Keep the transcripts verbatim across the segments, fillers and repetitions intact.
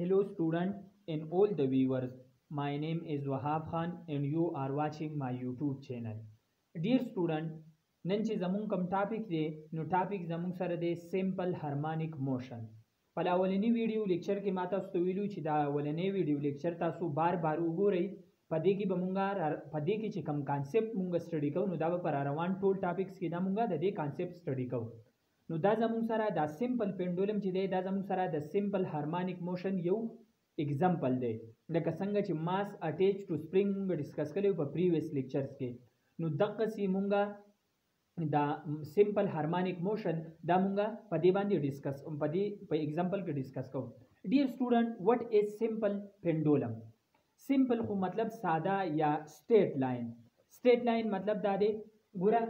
Hello student and all the viewers, my name is Wahab Khan and you are watching my YouTube channel. Dear student, nanchi zamung kam topic de, no topic zamung sara de simple harmonic motion. Pala awalini video lecture ke mata stu vilu chida awalini video lecture tasu bar bar ugo rahi. Pade ki bamunga, pade ki chikam concept munga study kau, no da ba parawan told topics ki da munga da de concept study kau. नो दा जमुन सारा द simple pendulum ची दे दा जमुन सारा द सिंपल हार्मोनिक मोशन यू एग्जांपल दे लक संग च मास अटैच टू स्प्रिंग मुंगा डिस्कस करेउ प प्रीवियस लेक्चर्स के नो दक सी मुंगा द सिंपल हार्मोनिक मोशन द मुंगा पदी बांदी डिस्कस पदी प एग्जांपल के डिस्कस को. Dear student, what is simple pendulum? Simple को मतलब सादा या स्ट्रेट लाइन. स्ट्रेट लाइन मतलब दा दे गुरा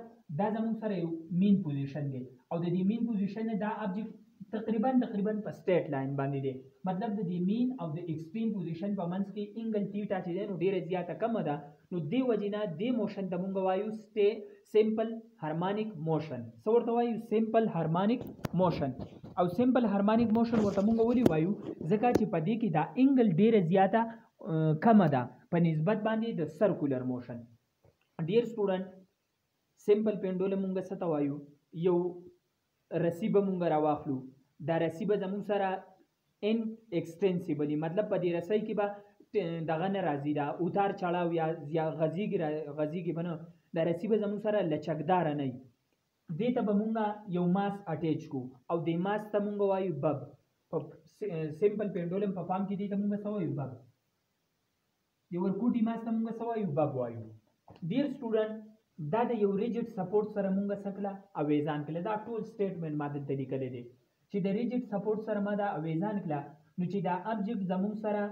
दा जमुन सारा यू मीन पोजीशन दे और द मीन पोजीशन दा ऑब्जेक्ट तकरीबन तकरीबन पर स्ट्रेट लाइन बांधी दे मतलब द mean of the extreme position पर मनस की एंगल थीटा चे नो ढेर ज्यादा कम दा नो दे वजिना दे मोशन दमुंग वायु स्टे सिंपल हार्मोनिक मोशन सोरत वायु सिंपल हार्मोनिक मोशन और सिंपल हार्मोनिक मोशन वो तमुंग वली वायु जका ची पदी की दा एंगल ढेर ज्यादा कम दा पर नस्बत बांधी द circular motion. Dear student, simple pendulum मुंगा सता वायु यो रसी बमूंग रवाखलू दा रसी बमूंग सारा इन एक्सटेंसिबली मतलब पदी रसाई की बा दगा न राजी दा उतार चढ़ाव या या गजी की गजी की बनो दा रसी बमूंग सारा लचकदार नहीं दे तब बमूंगा यो मास अटैच को और दे मास तमूंग वायु बब सिंपल पेंडुलम परफॉर्म की दे तमूंगा सवायु बब ये वर कूटी मास तमूंगा सवायु बब वायु. डियर स्टूडेंट, दा द यू रिजिड सपोर्ट सर मुंगा सकला अवेजान के दा टोल स्टेटमेंट मादे तरीके ले दे ची द रिजिड सपोर्ट सर मादा अवेजान कला नु ची दा ऑब्जेक्ट जमुंग सरा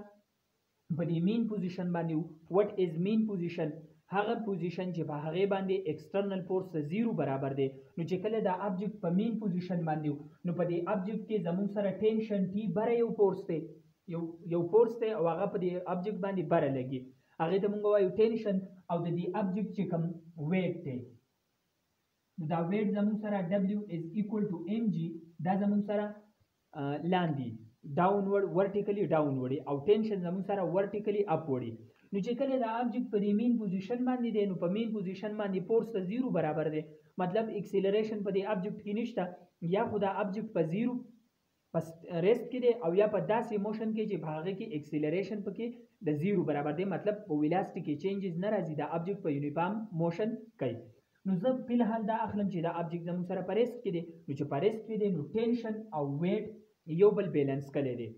बडी मेन पोजीशन बांदी. What is mean position? हागा पोजीशन जे बाहरे बांदी एक्सटर्नल फोर्स जीरो बराबर दे नु ची कले दा ऑब्जेक्ट प मेन पोजीशन बांदी नु पदी ऑब्जेक्ट के जमुंग सरा टेंशन टी बरे यो फोर्स ते यो यो फोर्स ते वागा पदी ऑब्जेक्ट बांदी बरे लगी आगे तो मुंगा वायु टेंशन और द दी ऑब्जेक्ट चिकम वेट थे द वेट जमुन सारा w is equal to mg दा जमुन सारा लांदी डाउनवर्ड वर्टिकली डाउनवर्ड और टेंशन जमुन सारा वर्टिकली अपवर्ड नु चिकले द ऑब्जेक्ट पर मेन पोजीशन मान दे नु पर मेन पोजीशन मान दी फोर्स जीरो बराबर दे मतलब एक्सीलरेशन पर द ऑब्जेक्ट की निष्ठा या खुदा ऑब्जेक्ट पर जीरो बस रेस्ट के दे और या पचास इमोशन के जी भागे की एक्सीलरेशन पर के द जीरो बराबर दे मतलब वेलोसिटी के चेंजेस न राजी द ऑब्जेक्ट पर यूनिफॉर्म मोशन कई नु जब फिलहाल द अखलम जी द ऑब्जेक्ट जम सारा परेस्ट के दे नु जो परेस्ट के दे नु टेंशन और वेट यो बल बैलेंस कर ले दे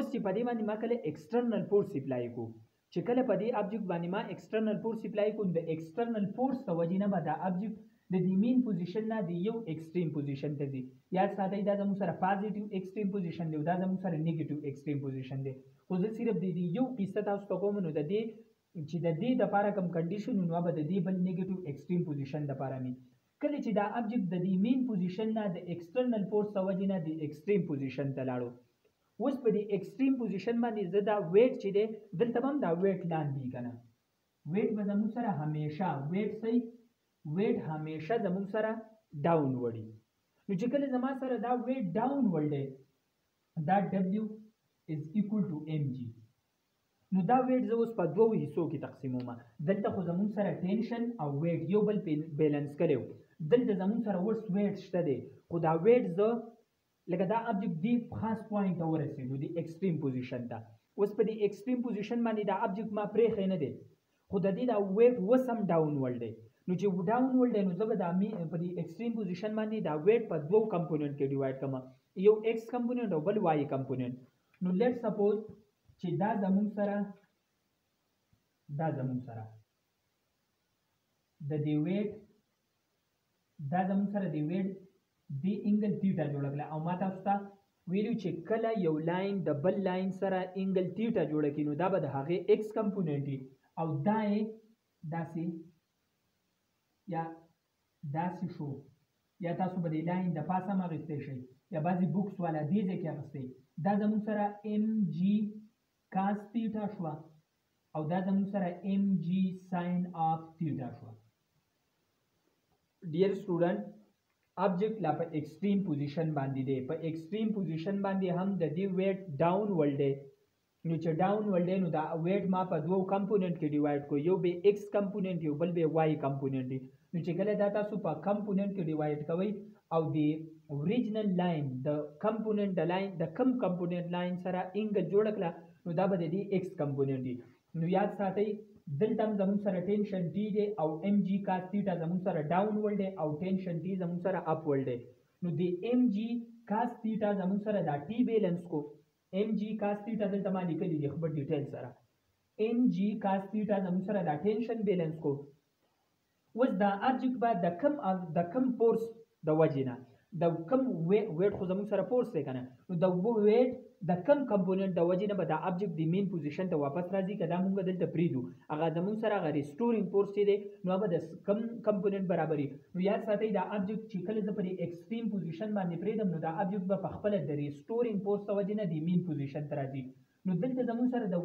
उस ची पदी मानी मा कले एक्सटर्नल फोर्स अप्लाई को चिकले पदी ऑब्जेक्ट बानी मा एक्सटर्नल फोर्स अप्लाई को द एक्सटर्नल फोर्स तवजीना बदा ऑब्जेक्ट द मेन पोजीशन ना दी यो एक्सट्रीम पोजीशन ते दी या साथ ही दा जमु सारा पॉजिटिव एक्सट्रीम पोजीशन दे दा जमु सारा नेगेटिव एक्सट्रीम पोजीशन दे उस सिर्फ दी दी यो किस्सा था उसको मनु द दे ची द दे द पारा कम कंडीशन नु अब द दी बल नेगेटिव एक्सट्रीम पोजीशन द पारा में कले ची दा ऑब्जेक्ट द दी मेन पोजीशन ना द एक्सटर्नल फोर्स सवजिना दी एक्सट्रीम पोजीशन तलाड़ो उस पर दी एक्सट्रीम पोजीशन मा दी ज्यादा वेट ची दे दिल तमाम दा वेट लान दी कना वेट बजमु सारा हमेशा वेट सही वेट हमेशा जमुन सारा डाउनवर्ड नु चिकले जमा सारा दा वेट डाउनवर्ड है दा w is equal to mg नु दा वेट जो उस पर दो हिस्सों की तकसीम होमा दलता को जमुन सारा टेंशन और वेट यो बल बैलेंस करे दलता जमुन सारा वर्स वेट शता दे खुदा वेट जो लगा दा ऑब्जेक्ट दी खास पॉइंट और है नु दी एक्सट्रीम पोजीशन दा उस पर दी एक्सट्रीम पोजीशन मानी दा ऑब्जेक्ट मा प्रे खैने दे खुदा दी दा वेट वो सम डाउनवर्ड है नु जे डाउनवर्ड है नु जब दा मी पर एक्सट्रीम पोजीशन मानी दा वेट पर दो कंपोनेंट के डिवाइड कमा यो एक्स कंपोनेंट और वाई कंपोनेंट नु लेट्स सपोज कि दा जमुन सारा दा जमुन सारा द दी वेट दा जमुन सारा दी वेट दी एंगल थीटा जोड़कला और माता उसका वैल्यू चेक कला यो लाइन डबल लाइन सारा एंगल थीटा जोड़किनु दा बद हागे एक्स कंपोनेंट और दाए दासी या दासी शो या तासु बदी लाइन द पासा मा रस्ते शे या बाजी बुक्स वाला दीजे क्या रस्ते दा जमुन सारा एम जी कास थीटा शवा और दा जमुन सारा m g sine of theta शवा. डियर स्टूडेंट, ऑब्जेक्ट ला पर एक्सट्रीम पोजीशन बांधी दे पर एक्सट्रीम पोजीशन बांधी हम द दी वेट डाउनवर्ड है नीचे डाउन वर्ल्ड दा वेट मापा दो कंपोनेंट के डिवाइड को यो बे एक्स कंपोनेंट यो बल बे वाई कंपोनेंट नीचे गले दाता सुपा कंपोनेंट के डिवाइड कोई और दी ओरिजिनल लाइन द कंपोनेंट लाइन द कम कंपोनेंट लाइन सारा एंगल जोड़कला नु दा बदे दी एक्स कंपोनेंट दी नु याद साथी दिलता जमुन सारा टेंशन डी दे और एम जी का थीटा जमुन सारा डाउन वर्ल्ड है और टेंशन डी जमुन सारा अप वर्ल्ड है नु दी एम जी का थीटा जमुन सारा दा टी बैलेंस को एम जी का थीटा दिलता मा लिख लीजिए खबर डिटेल सारा एम जी का थीटा जमुन सारा दा टेंशन बैलेंस को वज दा ऑब्जेक्ट बा द कम द कम फोर्स द वजिना द कम वे वेट खो जमुन सारा फोर्स है कना नु द वो वेट द कम कंपोनेंट द वजह बदा ऑब्जेक्ट दी मेन पोजीशन तो वापस राजी कदा मुंगा दिल तब्रीदू अगा जमुन सरा अगर रिस्टोरिंग फोर्स दे नो बद कम कंपोनेंट बराबरी नु याद साथी द ऑब्जेक्ट चिकल ज पर एक्सट्रीम पोजीशन मा निप्रेदम नु द ऑब्जेक्ट ब पखपल द रिस्टोरिंग फोर्स तो वजह दी मेन पोजीशन तराजी नु दिल त जमुन सरा द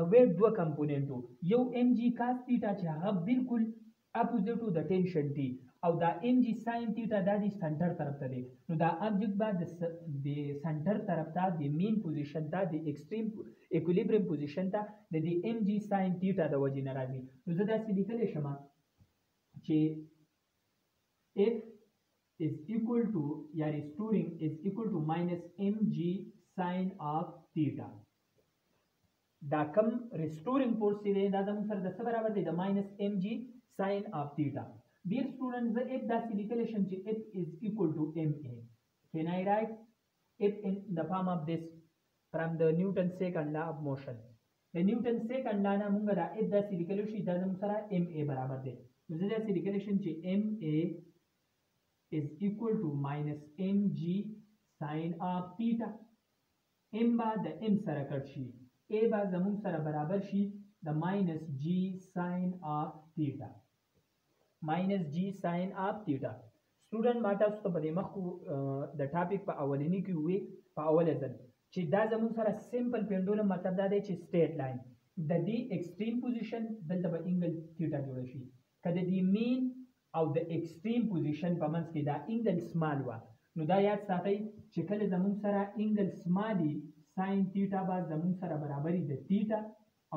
द वेट दो कंपोनेंट यो एम जी का थीटा चाहा बिल्कुल अपोजिट टू द टेंशन टी और द एम जी साइन थीटा दा दी सेंटर तरफ ता दे नो द ऑब्जेक्ट बा द सेंटर तरफ ता द मेन पोजीशन ता द एक्सट्रीम इक्विलिब्रियम पोजीशन ता द दी एम जी साइन थीटा द वजह नाराजी नो जदा से लिखले शमा जे एफ इज इक्वल टू या restoring is equal to minus m g sine of theta दा कम रिस्टोरिंग फोर्स दे दा दम सर द बराबर दे minus m g sine of theta Dear students, if that's the relation F is equal to ma, can I write F in the form of this from the Newton's second law of motion? The Newton's second law na munga da if that's the relation da nam sara ma बराबर दे मुझे जैसे relation ची ma is equal to minus mg sin of theta. M बा द m सरा कट शी, a बा जमुन सरा बराबर शी the minus g sin of theta. Minus ji sine of theta student माता तो पदे मखु द टॉपिक प अवलनी की हुई प अवलजन चे दा जमुन सारा सिंपल पेंडुलम मतलब दा दे चे स्ट्रेट लाइन द दी एक्सट्रीम पोजीशन दलता ब एंगल थीटा जोड़े शी कदे दी mean of the extreme position पमंस की दा एंगल स्मॉल वा नु दा याद साथी चे कल जमुन सारा एंगल स्मॉली साइन थीटा बा जमुन सारा बराबरी द थीटा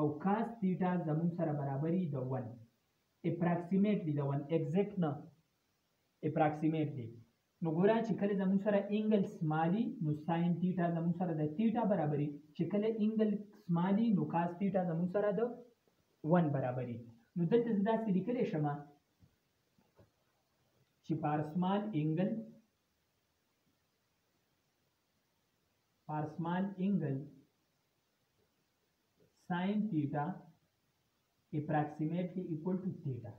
और कास थीटा जमुन सारा बराबरी द one approximately the one exact na approximately no gora chikale zamun sara angle smally no sin theta zamun sara da theta barabari chikale angle smally no cos theta zamun sara da one barabari no that is that likale shama chi par small angle par small angle sin theta approximately equal to theta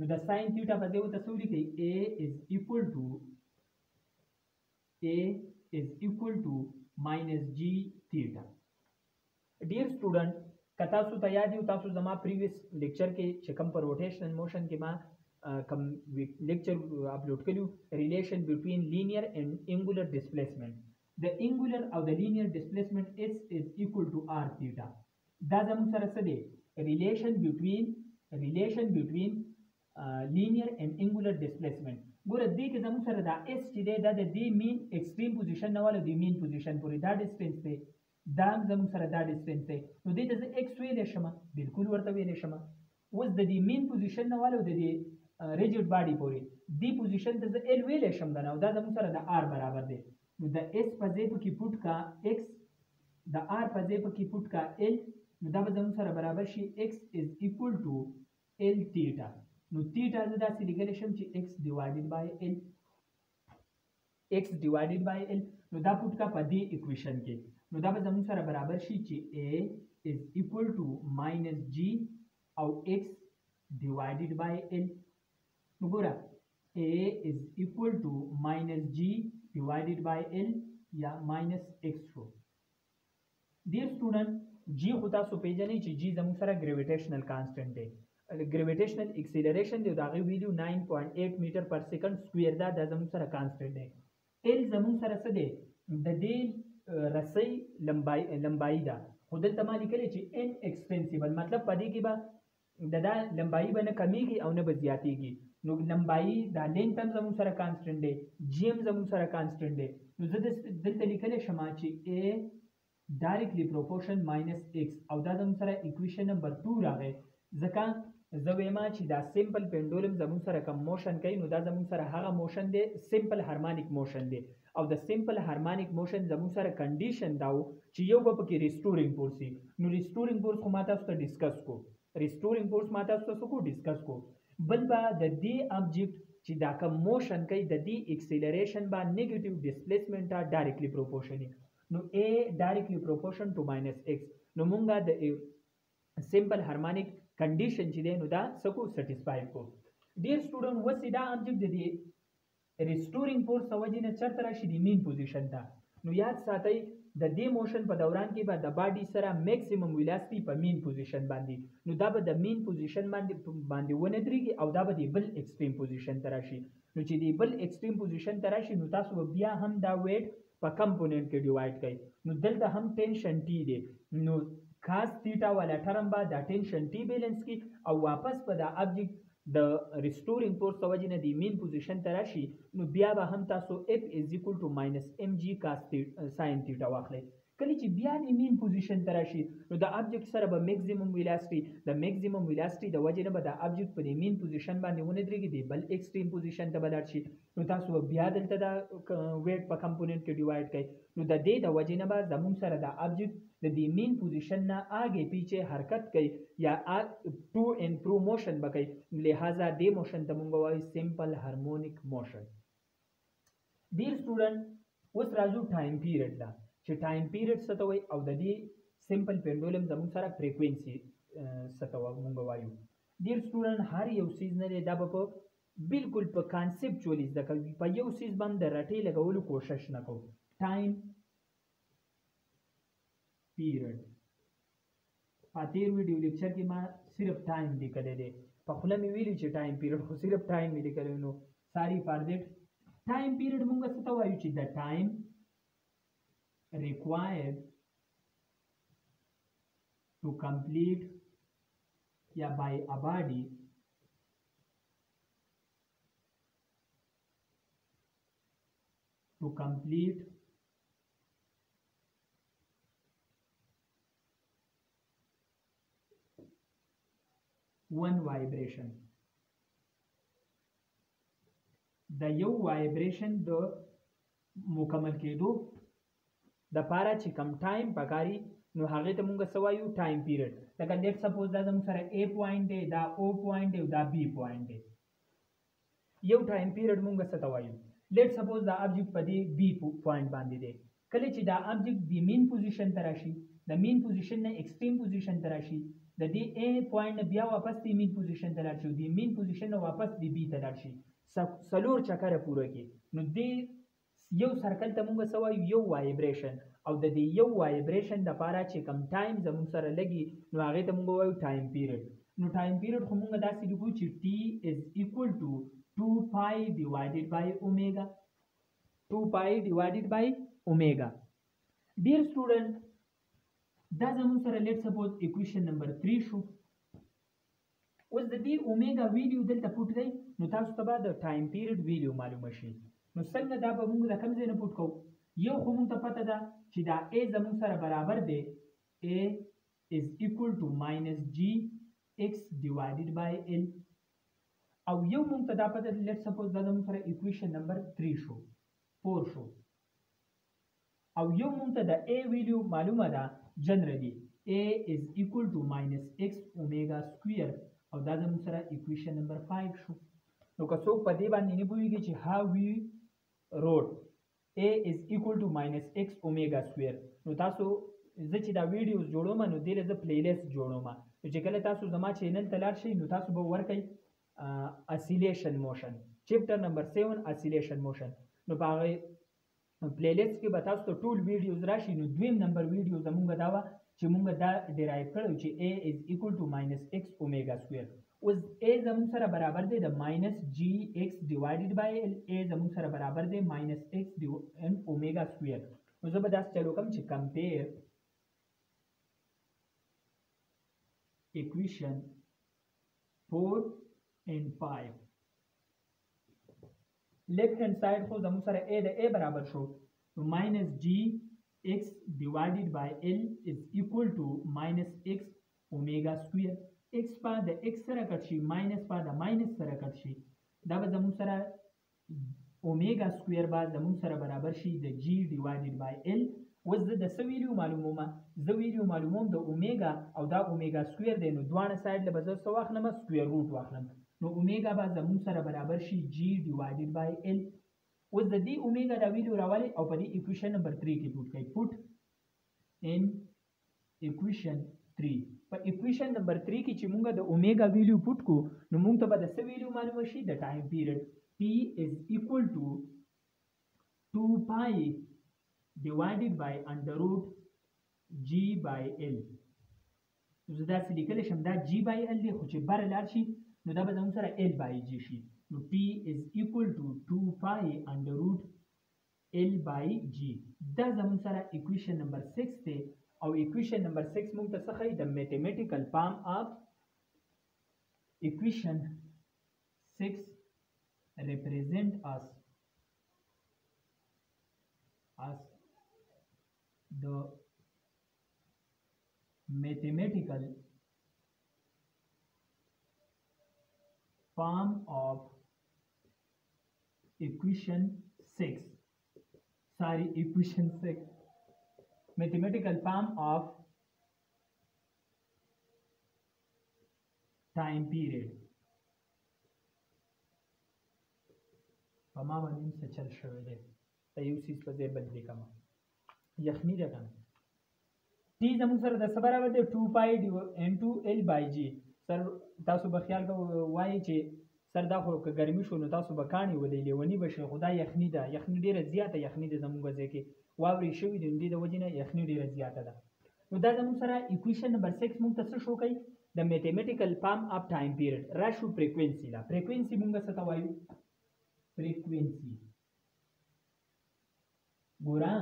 with the sin theta bade wo tasuri kai a is equal to a is equal to minus g theta dear student kata su tayadi utasu zama previous lecture ke chekam par rotation motion ke ma kam lecture upload kariu relation between linear and angular displacement the angular or the linear displacement s is equal to r theta da zamu sarasade relation between relation between uh, linear and angular displacement gura d ke zamu sara da s t da da d mean extreme position na wala d mean position puri da distance pe da zamu sara da distance pe no d is x way le shama bilkul warta way le shama was the d mean position na wala d rigid body puri d position the l way le sham da na da zamu sara da r barabar de the s pazeb ki put ka x the r pazeb ki put ka l नुदा बजम सर बराबर शी x is equal to l theta नु theta नुदा सी relation ची x divided by l x divided by l नुदा पुट का पदी इक्वेशन के नुदा बजम सर बराबर शी ची a is equal to minus g और x divided by l नुगोरा a is equal to minus g divided by l या minus x हो dear student जी खुदा सुपेजनी जी जी जमुन सारा ग्रेविटेशनल कांस्टेंट है ग्रेविटेशनल एक्सीलरेशन दे दागी value nine point eight meter per second square दा द जमुन सारा कांस्टेंट है एल जमुन सारा सदे द दे रसई लंबाई लंबाई दा खुद तमाली कले जी एन एक्सपेंसिबल मतलब पदी की बा ददा लंबाई बने कमी की औने बजियाती की नो लंबाई दा लेंथ तम जमुन सारा कांस्टेंट है जीएम जमुन सारा कांस्टेंट है नुजद दिल तलिकले शमाची ए डायरेक्टली प्रोपोर्शन माइनस एक्स और दादा इक्वेशन नंबर टू रागे जका जवेमा ची दा सिंपल पेंडुलम जमू सर कम मोशन कई नुदा जमू सर हागा मोशन दे सिंपल हार्मोनिक मोशन दे और द सिंपल हार्मोनिक मोशन जमू सर कंडीशन दाओ ची यो गप की रिस्टोरिंग फोर्स नु रिस्टोरिंग फोर्स को माता उसका डिस्कस को रिस्टोरिंग फोर्स माता उसका सो को डिस्कस को बलबा द दी ऑब्जेक्ट ची दा कम मोशन कई द दी एक्सीलरेशन बा नेगेटिव डिस्प्लेसमेंट आ डायरेक्टली प्रोपोर्शनल नो a directly proportion to minus x नो मुंगा द सिंपल हार्मोनिक कंडीशन जी देनु दा सको सैटिस्फाई को डियर स्टूडेंट वो सीधा ऑब्जेक्ट दे दी रिस्टोरिंग फोर्स समझिने चरतरा सीधी मीन पोजीशन था नो याद साथई द दी मोशन प दौरान की बाद बॉडी सरा मैक्सिमम वेलोसिटी प मीन पोजीशन बांधी नो दा ब द मीन पोजीशन बांधी बांधी वन तरी की औ दा ब दी बल एक्सट्रीम पोजीशन तराशी नो जी दी बल एक्सट्रीम पोजीशन तराशी नो तासो बिया हम दा वेट पर कंपोनेंट के डिवाइड कई नु दलता हम टेंशन टी दे नु खास थीटा वाला टर्म बाद टेंशन टी बैलेंस की और वापस पदा ऑब्जेक्ट द रिस्टोरिंग फोर्स सवजी ने दी मीन पोजीशन तराशी नु बिया बा हम तासो F is equal to minus m जी का साइन थीटा वाखले कली ची बिया दी मीन पोजीशन तराशी नु द ऑब्जेक्ट सर ब मैक्सिमम वेलोसिटी द मैक्सिमम वेलोसिटी द वजह ने बदा ऑब्जेक्ट पर मीन पोजीशन बा ने उनेदरी की दी बल एक्सट्रीम पोजीशन त बदाची नो तासो बिया दलता दा वेट पर कंपोनेंट के डिवाइड कई नो द दे द वजह बा जमुम सर द ऑब्जेक्ट द मीन पोजीशन ना आगे पीछे हरकत कई या टू एंड प्रो मोशन बकई लिहाजा दे मोशन तमुंगो वाई simple harmonic motion dear student उस राजू टाइम पीरियड ला चे टाइम पीरियड सतोई औ द दी सिंपल पेंडुलम जमुम सर फ्रीक्वेंसी सतोवा मुंगो वायु डियर स्टूडेंट हर यो सीजनल दा बको बिल्कुल पर कॉन्सेप्चुअली द पयो सीज बम द रटे लगावलो कोशिश न करो टाइम पीरियड पातेरवी डी लेक्चर की मां सिर्फ टाइम दी करे दे पखला में वेली चे टाइम पीरियड को सिर्फ टाइम में दी करे नो सारी पार्देट टाइम पीरियड मुंगा सता वायु ची द टाइम रिक्वायर्ड टू कंप्लीट या by a body to complete one vibration the yo vibration the मुकम्मल केदो the para chi kam time pagari no hage te munga sawayu time period like let's suppose that हम सारा a point है da o point है da b point है यो time period मुंगा सतावायु let suppose the object पदी B point बांधी दे कले ची द ऑब्जेक्ट दी मीन पोजीशन तराशी द मीन पोजीशन ने एक्सट्रीम पोजीशन तराशी द दी ए पॉइंट ने बिया वापस दी मीन पोजीशन तराशी दी मीन पोजीशन ने वापस दी बी तराशी सलोर चक्कर पूरा की नु दी यो सर्कल तमुंग सवा यो वाइब्रेशन और द दी यो वाइब्रेशन द पारा ची कम टाइम जमुंग सर लगी नु आगे तमुंग वायु टाइम पीरियड नु टाइम पीरियड खमुंग दासी लिखू ची T is equal to two pi divided by omega two pi divided by omega dear student दा जमून सर let suppose equation number three शो उस दी ओमेगा वैल्यू दलता पुट गई नो तासु तबा द टाइम पीरियड वैल्यू मालूम शे नो संग दा बमूंग रकम जे न पुट को यो हमून त पता दा ची दा ए जमून सर बराबर दे a is equal to minus g x divided by l अब ये मुंतदा पता लेट सपोज दादा मुंतरा इक्वेशन नंबर थ्री शो फोर शो अब ये मुंतदा ए वैल्यू मालूम अदा generally a is equal to minus x omega square और दादा मुंतरा इक्वेशन नंबर फाइव शो तो कसो पदे बान ने बोलेगी जी how we wrote a is equal to minus x omega square तो तासो जची दा वीडियोस जोड़ो मानो देले ज प्लेलिस्ट जोड़ो मा तो जेकले तासो जमा चैनल तलार शे नु तासो ब वर कई oscillation motion chapter number seven oscillation motion नो बागे प्लेलिस्ट के बताओ तो टूल वीडियोस राशि नो द्विम नंबर वीडियो जमुंगा दावा चिमुंगा दा डिराइव करो जे a is equal to minus x omega square उस ए जमुंग सारा बराबर दे द minus g x divided by l a जमुंग सारा बराबर दे माइनस एक्स डी एन ओमेगा स्क्वायर तो जबरदस्त चलो कम से compare equation four and five left hand side को जमुसर ए द ए बराबर शो minus g x divided by l is equal to minus x omega square. X पाद एक्स सरकटशी माइनस पाद माइनस सरकटशी दाबा जमुन सरा ओमेगा स्क्वायर बार जमुन सरा बराबर शी द जी डिवाइडेड बाय एल वज द द सवीरियो मालूमोमा जवीरियो मालूमोम द ओमेगा और द ओमेगा स्क्वायर देनो द्वाना साइड ले बजर सवाख नमा स्क्वायर रूट वाखलम नो ओमेगा बार जमुन सरा बराबर शी जी डिवाइडेड बाय एल वज द डी ओमेगा द वीडियो रावाले और पदी इक्वेशन नंबर थ्री की पुट कई पुट इन इक्वेशन थ्री पर इक्वेशन नंबर थ्री की चिमूंगा द ओमेगा वैल्यू पुट को नुमूंग तो बदस्से वैल्यू मालूम होशी द time period T is equal to two pi divided by under root g by l तो ज़दा से लिखले शम्दा जी बाय एल ले खुचे बार लार शी नो दाब जमुन सरा एल बाय जी शी नो T is equal to two pi under root l by g दा जमुन सरा इक्वेशन नंबर सिक्स थे और इक्वेशन नंबर सिक्स मुमता सखई द mathematical form of equation six represent as as the mathematical form of equation six सारी equation six mathematical form of time period pama banim sechal shwede tayusis paze badli kama yakhni rakam t zamu sar da barabar de two pi into l by g sar tasu ba khyal ko y che sar da ko garmi shonu tasu ba kani wali lewani ba she khuda yakhni da yakhni dira ziyata yakhni de zamu gaze ke वावरी شوی د دې د وجنه یخنی ډیره زیاته ده نو دا زموږ سره equation نمبر six موږ تاسو شو کوي د میتھمیټیکل فارم اف ټایم پیریډ راشو فریکوئنسی لا فریکوئنسی موږ څه وایو فریکوئنسی ګورا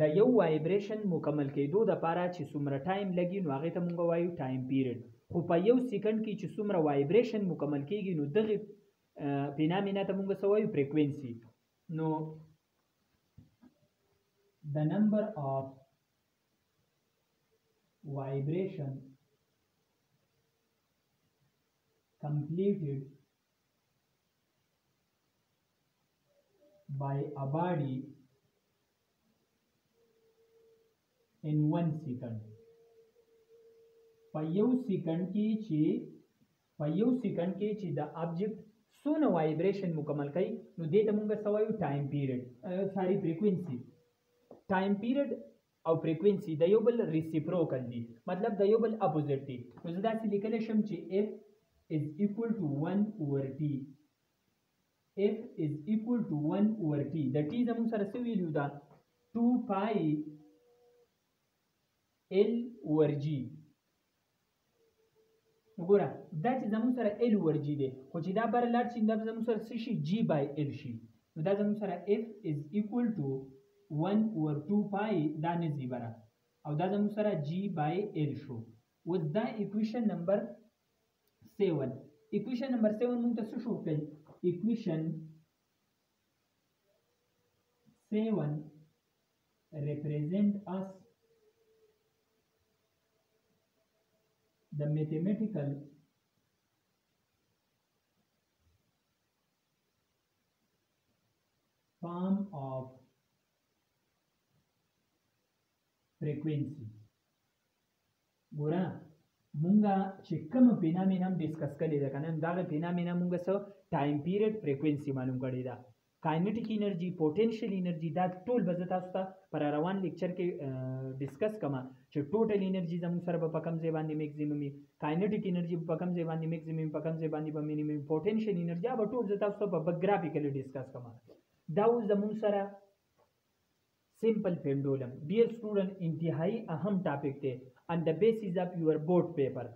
د یو وایبریشن مکمل کېدو د پاره چې څومره ټایم لګي نو هغه ته موږ وایو ټایم پیریډ خو په یو سیکنډ کې چې څومره وایبریشن مکمل کېږي نو دغه فینامنا ته موږ څه وایو فریکوئنسی نو the number of vibration completed by a body in one second पायो second की ची पायो second की ची the object सोना vibration मुकम्मल कई नो दे तमुंगा सवायु time period सारी frequency टाइम पीरियड और फ्रीक्वेंसी दयोबल रिसिप्रोकल दी मतलब दयोबल अपोजिट दी तो जदा से लिखले शम ची F is equal to one over T F is equal to one over T द टी जमु सर से वैल्यू दा two pi l over g गोरा द टी जमु सर एल ओवर जी दे कुछ दा बर लाट ची द जमु सर सी जी बाय एल शी द जमु सर F is equal to one over two pi दाने जी बरा और दा जमु सरा जी बाय एल शो वो दा equation number seven equation number seven मुंग तसु शो कई equation seven represent as the mathematical form of frequency गोरा मुंगा चिकम फिनोमेना डिस्कस करी दा कने दागे फिनोमेना मुंगा सो टाइम पीरियड फ्रीक्वेंसी मालूम करी दा काइनेटिक एनर्जी पोटेंशियल एनर्जी दा टोल बजता असता पर रवान लेक्चर के डिस्कस कमा जो टोटल एनर्जी जम सर पकम जे बांदी मैक्सिमम काइनेटिक एनर्जी पकम जे बांदी मैक्सिमम पकम जे बांदी मिनिमम पोटेंशियल एनर्जी अब टोल जता असता ब ग्राफिकली डिस्कस कमा दाउ जम सर सिंपल पेंडुलम डियर स्टूडेंट इंतहाई अहम टॉपिक थे on the basis of your board paper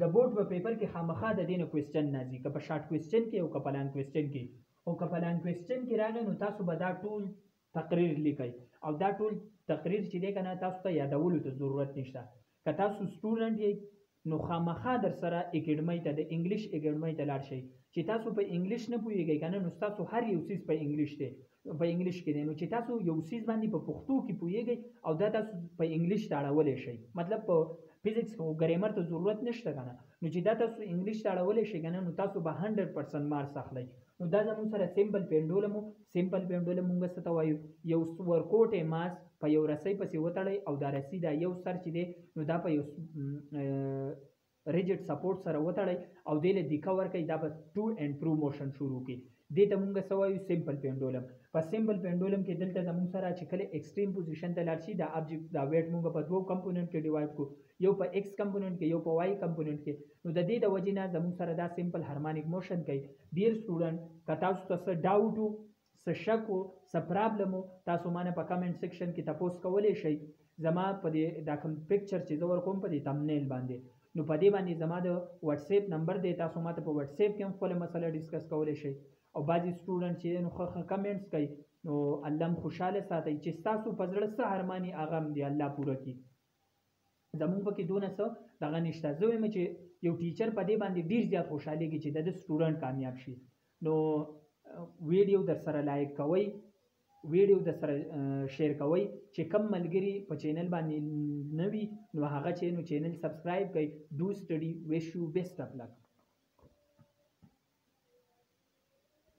द बोर्ड पेपर के खामखा द दीन क्वेश्चन नाजी कप शॉर्ट क्वेश्चन के ओ कपलान क्वेश्चन की ओ कपलान क्वेश्चन की रागन उता सुबह दा टूल तकरीर लिखई और दा टूल तकरीर चले कना तास्ता यादवल तो जरूरत नशा कता स्टूडेंट ये नो खामखा दर सरा एकेडमी ता द इंग्लिश एकेडमी ता लाड शई चिता सु पे इंग्लिश न पुई गई कना नुस्ता सु हर यूसिस पे इंग्लिश थे په انګلیش کې دی، نو چې تاسو یو سیز باندې په پښتو کې پوهیږئ او دا تاسو په انګلیش ته اړولی شئ، مطلب په فزیکس او ګرامر ته ضرورت نشته که نه، نو چې دا تاسو انګلیش ته اړولی شئ که نه نو تاسو به هنډرډ پرسنټ مارکس اخلئ. نو دا زموږ سره سیمپل پینډولم و، سیمپل پینډولم موږ څه ته وایو، یو ورکوټی ماس په یو رسۍ پسې وتړئ او دا رسۍ دا یو سر چې دی نو دا په یو रिजिड सपोर्ट सर वतड़ी और दिल दिखा वर्क दा बस टू एंड प्रू मोशन शुरू की दे तमूंगा सवायु सिंपल पेंडुलम पर सिंपल पेंडुलम के दिल तमूंग सर चिखले एक्सट्रीम पोजीशन तलार सी दा ऑब्जेक्ट दा वेट मूंगा पर दो कंपोनेंट के डिवाइड को यो पर एक्स कंपोनेंट के यो पर वाई कंपोनेंट के नो द दे द वजीना तमूंग सर दा सिंपल हार्मोनिक मोशन कई डियर स्टूडेंट कतासु स डाउट हो स शक हो स प्रॉब्लम हो तासु माने पर कमेंट सेक्शन की तपोस कवले शई जमा पदे दाखम पिक्चर चीज और कोम पदे थंबनेल बांधे नो पदे बांधे जमा द व्हाट्सएप नंबर दे तासो माते पर व्हाट्सएप के हम फल मसला डिस्कस कोले शे और बाजी स्टूडेंट छे नो खख कमेंट्स कई नो अल्लाह खुशाले साथई چې تاسو پزړه سره هرمانی اغم دی الله پوره کی زمون پکې دونه سو دغه نشته زو مې چې یو ټیچر پدې باندې ډیر زیات خوشاله کی چې د سټوډنټ کامیاب شي نو ویډیو در سره لایک کوي ویډیو د سره شیر کوي چې کم ملګری په چینل باندې نوي نو هغه چې نو چینل سبسکرایب کړئ. ډو سټډي ویش یو بیسټ اف لک.